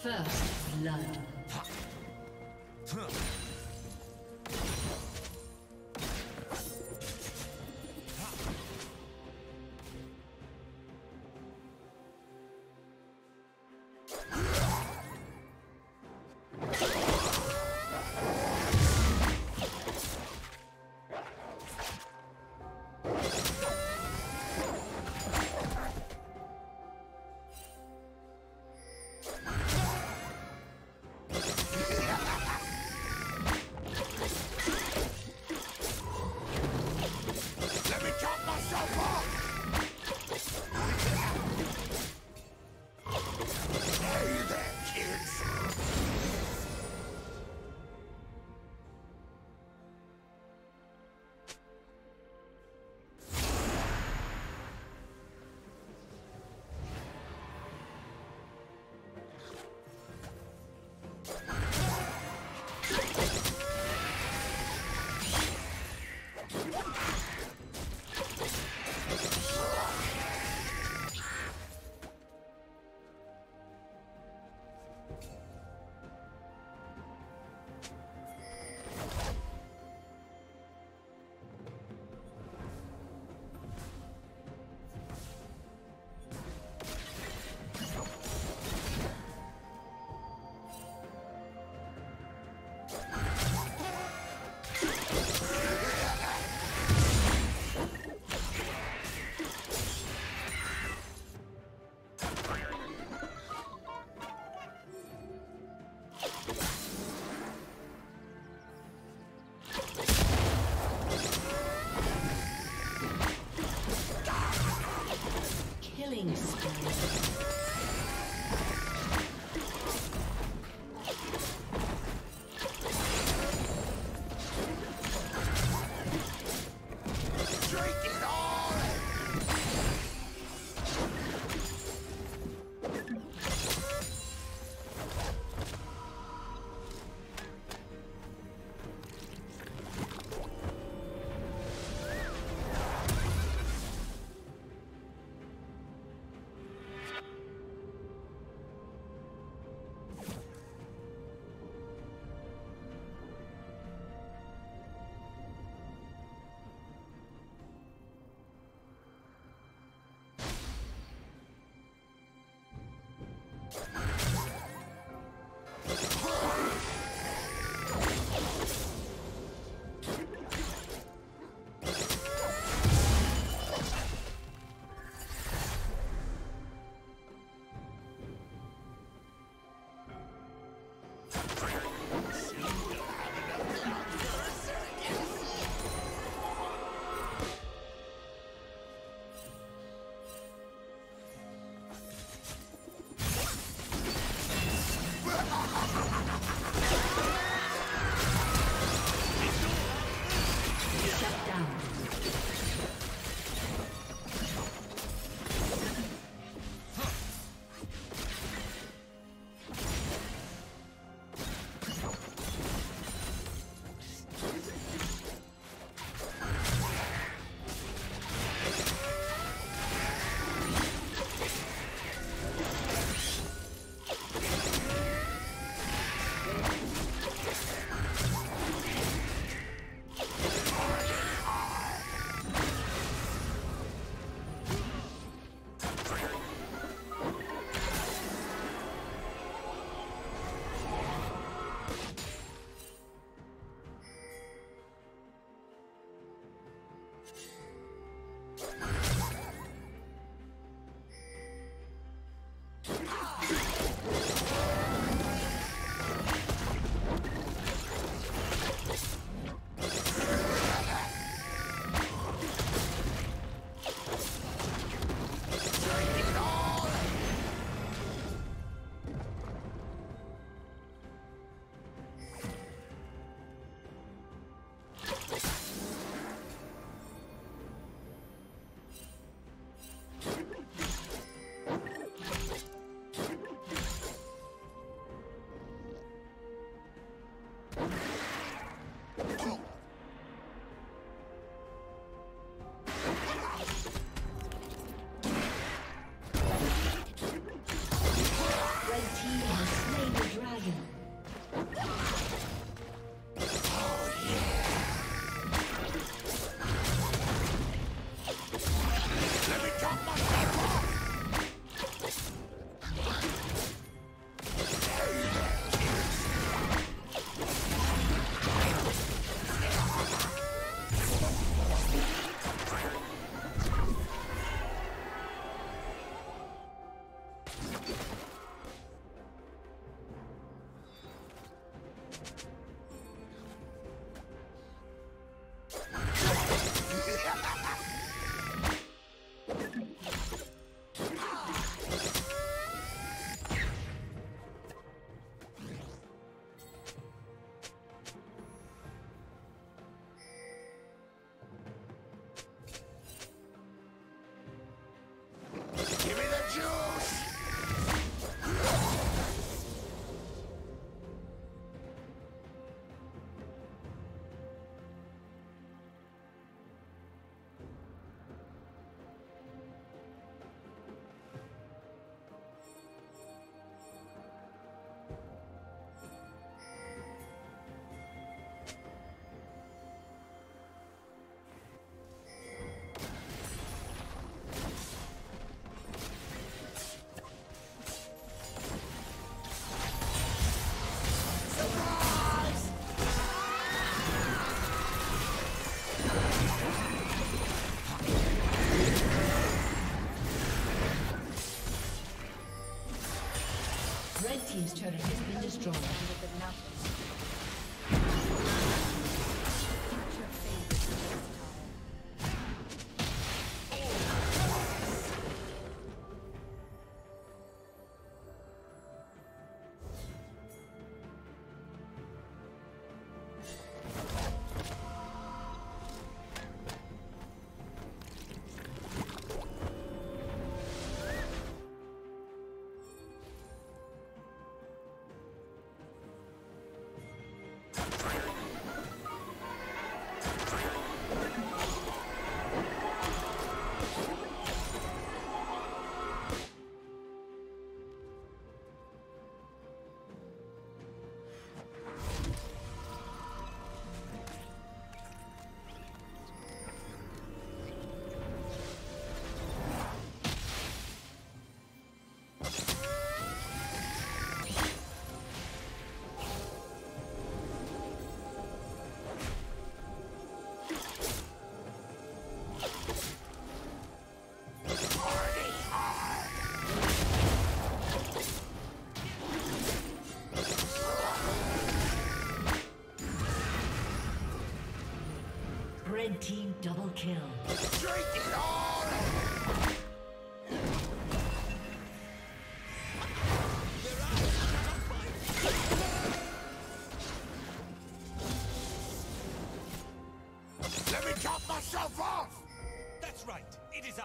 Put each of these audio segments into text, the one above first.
First blood. Team's turret has been destroyed. Red team double kill. Drink it all! Let me chop myself off! That's right, it is I.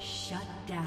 Shut down.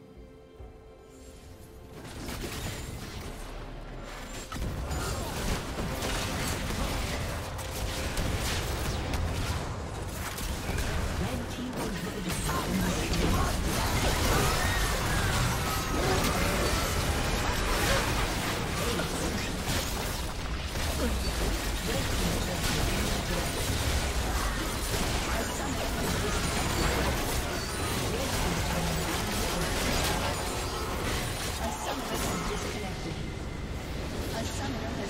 Disconnected. A summoner